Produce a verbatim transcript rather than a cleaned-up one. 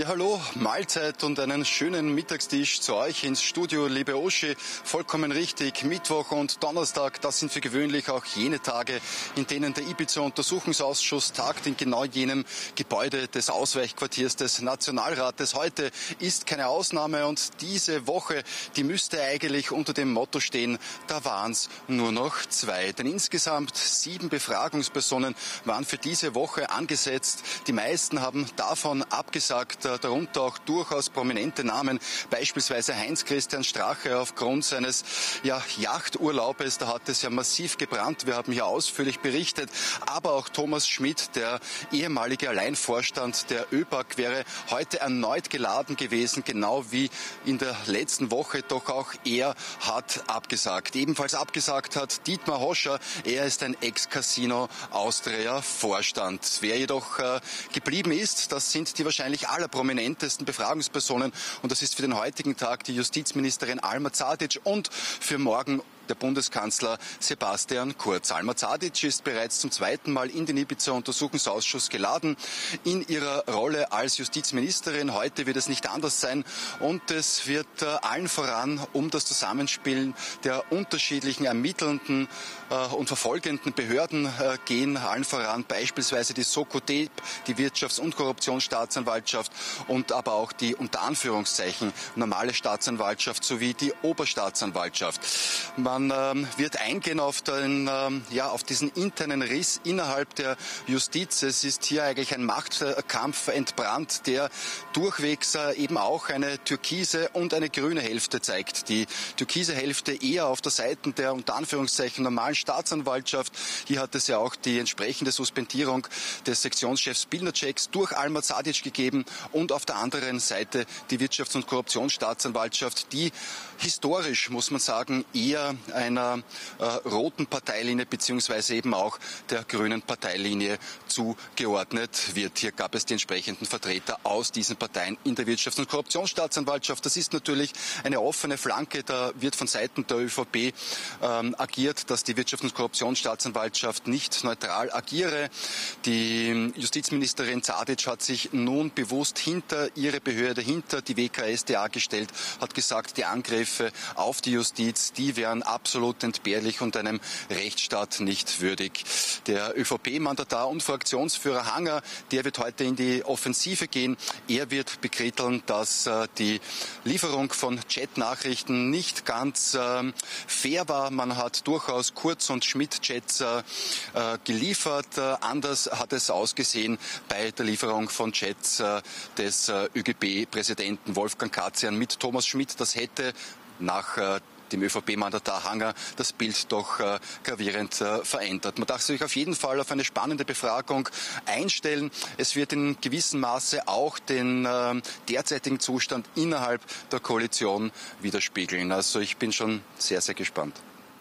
Ja, hallo, Mahlzeit und einen schönen Mittagstisch zu euch ins Studio, liebe Oschi. Vollkommen richtig, Mittwoch und Donnerstag, das sind für gewöhnlich auch jene Tage, in denen der Ibiza-Untersuchungsausschuss tagt in genau jenem Gebäude des Ausweichquartiers des Nationalrates. Heute ist keine Ausnahme und diese Woche, die müsste eigentlich unter dem Motto stehen, da waren's nur noch zwei. Denn insgesamt sieben Befragungspersonen waren für diese Woche angesetzt. Die meisten haben davon abgesagt, darunter auch durchaus prominente Namen, beispielsweise Heinz-Christian Strache aufgrund seines ja, Yachturlaubes. Da hat es ja massiv gebrannt, wir haben hier ausführlich berichtet. Aber auch Thomas Schmidt, der ehemalige Alleinvorstand der ÖBAG, wäre heute erneut geladen gewesen, genau wie in der letzten Woche. Doch auch er hat abgesagt. Ebenfalls abgesagt hat Dietmar Hoscher, er ist ein Ex-Casino-Austria-Vorstand. Wer jedoch äh, geblieben ist, das sind die wahrscheinlich allerprominentesten prominentesten Befragungspersonen und das ist für den heutigen Tag die Justizministerin Alma Zadic und für morgen der Bundeskanzler Sebastian Kurz. Alma Zadic ist bereits zum zweiten Mal in den Ibiza-Untersuchungsausschuss geladen in ihrer Rolle als Justizministerin. Heute wird es nicht anders sein und es wird äh, allen voran um das Zusammenspiel der unterschiedlichen ermittelnden äh, und verfolgenden Behörden äh, gehen. Allen voran beispielsweise die Sokoteb, die Wirtschafts- und Korruptionsstaatsanwaltschaft und aber auch die unter Anführungszeichen normale Staatsanwaltschaft sowie die Oberstaatsanwaltschaft. Man Man wird eingehen auf, den, ja, auf diesen internen Riss innerhalb der Justiz. Es ist hier eigentlich ein Machtkampf entbrannt, der durchwegs eben auch eine türkise und eine grüne Hälfte zeigt. Die türkise Hälfte eher auf der Seite der unter Anführungszeichen normalen Staatsanwaltschaft. Hier hat es ja auch die entsprechende Suspendierung des Sektionschefs Bilnaceks durch Alma Zadic gegeben und auf der anderen Seite die Wirtschafts- und Korruptionsstaatsanwaltschaft, die historisch, muss man sagen, eher einer äh, roten Parteilinie beziehungsweise eben auch der grünen Parteilinie zugeordnet wird. Hier gab es die entsprechenden Vertreter aus diesen Parteien in der Wirtschafts- und Korruptionsstaatsanwaltschaft. Das ist natürlich eine offene Flanke. Da wird von Seiten der ÖVP ähm, agiert, dass die Wirtschafts- und Korruptionsstaatsanwaltschaft nicht neutral agiere. Die Justizministerin Zadic hat sich nun bewusst hinter ihre Behörde, hinter die W K S t A gestellt, hat gesagt, die Angriffe auf die Justiz, die wären absolut entbehrlich und einem Rechtsstaat nicht würdig. Der ÖVP-Mandatar und Fraktionsführer Hanger, der wird heute in die Offensive gehen. Er wird bekritteln, dass äh, die Lieferung von Chat-Nachrichten nicht ganz äh, fair war. Man hat durchaus Kurz- und Schmidt-Chats äh, geliefert. Äh, anders hat es ausgesehen bei der Lieferung von Chats äh, des äh, ÖGB-Präsidenten Wolfgang Katzian mit Thomas Schmidt. Das hätte nach äh, dem ÖVP-Mandatar Hanger das Bild doch äh, gravierend äh, verändert. Man darf sich auf jeden Fall auf eine spannende Befragung einstellen. Es wird in gewissem Maße auch den äh, derzeitigen Zustand innerhalb der Koalition widerspiegeln. Also ich bin schon sehr, sehr gespannt.